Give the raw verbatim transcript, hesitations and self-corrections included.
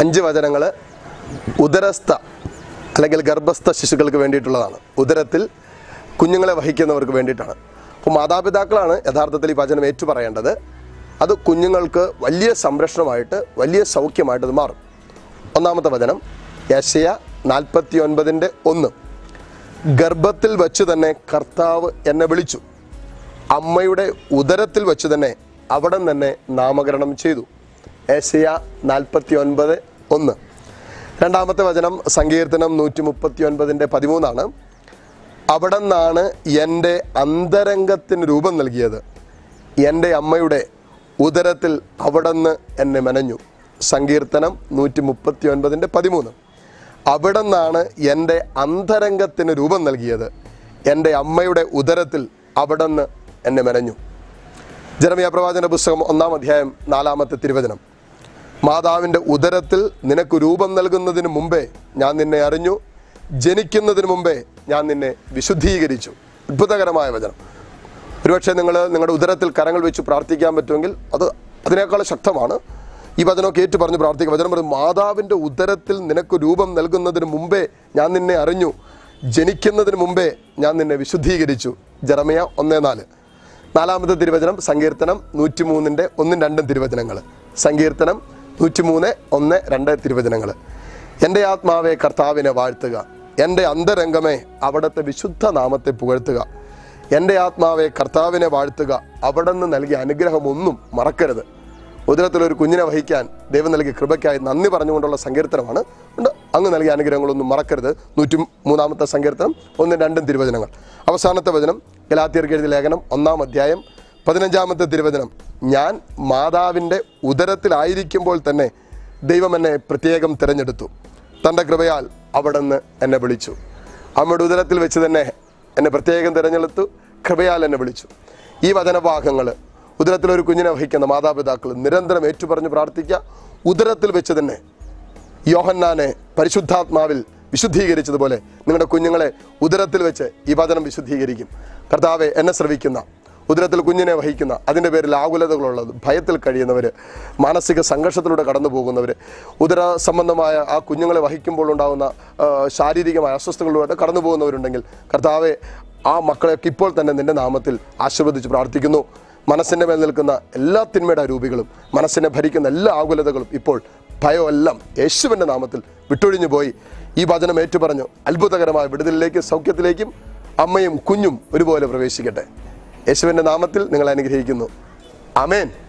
അഞ്ച് വചനങ്ങൾ ഉദരസ്ഥ അല്ലെങ്കിൽ ഗർഭസ്ഥ ശിശുക്കൾക്ക് വേണ്ടിയിട്ടുള്ളതാണ്. ഉദരത്തിൽ കുഞ്ഞുങ്ങളെ വഹിക്കുന്നവർക്ക് വേണ്ടിയിട്ടാണ്. അപ്പോൾ മാതാപിതാക്കളാണ് യഥാർത്ഥത്തിൽ ഈ വചനം ഏറ്റു പറയേണ്ടത്. അത് കുഞ്ഞുങ്ങൾക്ക് വലിയ സംരക്ഷണമായിട്ട് വലിയ സൗഖ്യമായിട്ട് അത് മാറും. ഒന്നാമത്തെ വചനം യെശയ്യാ നാൽപ്പത്തി ഒൻപതിൻ്റെ ഒന്ന്, ഗർഭത്തിൽ വച്ച് തന്നെ കർത്താവ് എന്നെ വിളിച്ചു, അമ്മയുടെ ഉദരത്തിൽ വച്ച് തന്നെ അവിടെ തന്നെ നാമകരണം ചെയ്തു. യെശയ്യാ നാൽപ്പത്തി ഒൻപത് ഒന്ന്. രണ്ടാമത്തെ വചനം സങ്കീർത്തനം നൂറ്റി മുപ്പത്തി ഒൻപതിൻ്റെ പതിമൂന്നാണ്, അവിടെ നിന്നാണ് എൻ്റെ അന്തരംഗത്തിന് രൂപം നൽകിയത്, എൻ്റെ അമ്മയുടെ ഉദരത്തിൽ അവിടെ നിന്ന് എന്നെ മെനഞ്ഞു. സങ്കീർത്തനം നൂറ്റി മുപ്പത്തി ഒൻപതിൻ്റെ പതിമൂന്ന്, അവിടെ നിന്നാണ് എൻ്റെ അന്തരംഗത്തിന് രൂപം നൽകിയത്, എൻ്റെ അമ്മയുടെ ഉദരത്തിൽ അവിടെ നിന്ന് എന്നെ മെനഞ്ഞു. ജെറമ്യാ പ്രവാചകന്റെ പുസ്തകം ഒന്നാം അധ്യായം നാലാമത്തെ തിരുവചനം, മാതാവിൻ്റെ ഉദരത്തിൽ നിനക്ക് രൂപം നൽകുന്നതിന് മുമ്പേ ഞാൻ നിന്നെ അറിഞ്ഞു, ജനിക്കുന്നതിന് മുമ്പേ ഞാൻ നിന്നെ വിശുദ്ധീകരിച്ചു. അത്ഭുതകരമായ വചനം. ഒരുപക്ഷെ നിങ്ങൾ നിങ്ങളുടെ ഉദരത്തിൽ കരങ്ങൾ വെച്ച് പ്രാർത്ഥിക്കാൻ പറ്റുമെങ്കിൽ അത് അതിനേക്കാൾ ശക്തമാണ്. ഈ വചനമൊക്കെ ഏറ്റു പറഞ്ഞ് പ്രാർത്ഥിക്കുക. വചനം പറഞ്ഞു, മാതാവിൻ്റെ ഉദരത്തിൽ നിനക്ക് രൂപം നൽകുന്നതിന് മുമ്പേ ഞാൻ നിന്നെ അറിഞ്ഞു, ജനിക്കുന്നതിന് മുമ്പേ ഞാൻ നിന്നെ വിശുദ്ധീകരിച്ചു. ജെറമ്യാ ഒന്ന് നാല്. നാലാമത്തെ തിരുവചനം സങ്കീർത്തനം നൂറ്റി മൂന്നിൻ്റെ ഒന്നും രണ്ടും തിരുവചനങ്ങൾ. സങ്കീർത്തനം നൂറ്റി മൂന്ന് ഒന്ന് രണ്ട് തിരുവചനങ്ങൾ, എൻ്റെ ആത്മാവെ കർത്താവിനെ വാഴ്ത്തുക, എൻ്റെ അന്തരംഗമേ അവിടുത്തെ വിശുദ്ധ നാമത്തെ പുകഴ്ത്തുക. എൻ്റെ ആത്മാവെ കർത്താവിനെ വാഴ്ത്തുക, അവിടെ നിന്ന് നൽകിയ അനുഗ്രഹമൊന്നും മറക്കരുത്. ഉദരത്തിലൊരു കുഞ്ഞിനെ വഹിക്കാൻ ദൈവം നൽകിയ കൃപയ്ക്കായി നന്ദി പറഞ്ഞുകൊണ്ടുള്ള സങ്കീർത്തനമാണ്. ഉണ്ട് അങ്ങ് നൽകിയ അനുഗ്രഹങ്ങളൊന്നും മറക്കരുത്. നൂറ്റി മൂന്നാമത്തെ സങ്കീർത്തനം ഒന്നും രണ്ടും തിരുവചനങ്ങൾ. അവസാനത്തെ വചനം ഗലാത്യർക്ക് എഴുതിയ ലേഖനം ഒന്നാം അധ്യായം പതിനഞ്ചാമത്തെ തിരുവചനം, ഞാൻ മാതാവിൻ്റെ ഉദരത്തിലായിരിക്കുമ്പോൾ തന്നെ ദൈവം എന്നെ പ്രത്യേകം തിരഞ്ഞെടുത്തു, തൻ്റെ കൃപയാൽ അവിടെ നിന്ന് എന്നെ വിളിച്ചു. അമ്മയുടെ ഉദരത്തിൽ വെച്ച് തന്നെ എന്നെ പ്രത്യേകം തിരഞ്ഞെടുത്തു, കൃപയാൽ എന്നെ വിളിച്ചു. ഈ വചനഭാഗങ്ങൾ ഉദരത്തിലൊരു കുഞ്ഞിനെ വഹിക്കുന്ന മാതാപിതാക്കൾ നിരന്തരം ഏറ്റുപറഞ്ഞ് പ്രാർത്ഥിക്കുക. ഉദരത്തിൽ വെച്ച് തന്നെ യോഹന്നാനെ പരിശുദ്ധാത്മാവിൽ വിശുദ്ധീകരിച്ചതുപോലെ നിങ്ങളുടെ കുഞ്ഞുങ്ങളെ ഉദരത്തിൽ വെച്ച് ഈ വചനം വിശുദ്ധീകരിക്കും. കർത്താവെ, എന്നെ ശ്രവിക്കുന്ന, ഉദരത്തിൽ കുഞ്ഞിനെ വഹിക്കുന്ന, അതിൻ്റെ പേരിൽ ആകുലതകളുള്ളത്, ഭയത്തിൽ കഴിയുന്നവർ, മാനസിക സംഘർഷത്തിലൂടെ കടന്നു പോകുന്നവർ, ഉദര സംബന്ധമായ ആ കുഞ്ഞുങ്ങളെ വഹിക്കുമ്പോൾ ഉണ്ടാകുന്ന ശാരീരികമായ അസ്വസ്ഥതകളിലൂടെ കടന്നു പോകുന്നവരുണ്ടെങ്കിൽ കർത്താവെ, ആ മക്കളെയൊക്കെ ഇപ്പോൾ തന്നെ നിൻ്റെ നാമത്തിൽ ആശീർവദിച്ച് പ്രാർത്ഥിക്കുന്നു. മനസ്സിൻ്റെ മേൽ നിൽക്കുന്ന എല്ലാ തിന്മയുടെ രൂപികളും മനസ്സിനെ ഭരിക്കുന്ന എല്ലാ ആകുലതകളും ഇപ്പോൾ ഭയമെല്ലാം യേശുവിൻ്റെ നാമത്തിൽ വിട്ടൊഴിഞ്ഞു പോയി. ഈ വചനം ഏറ്റുപറഞ്ഞു അത്ഭുതകരമായ വിടുതലിലേക്കും സൗഖ്യത്തിലേക്കും അമ്മയും കുഞ്ഞും ഒരുപോലെ പ്രവേശിക്കട്ടെ. യേശുവിൻ്റെ നാമത്തിൽ നിങ്ങളെ അനുഗ്രഹിക്കുന്നു. ആമേൻ.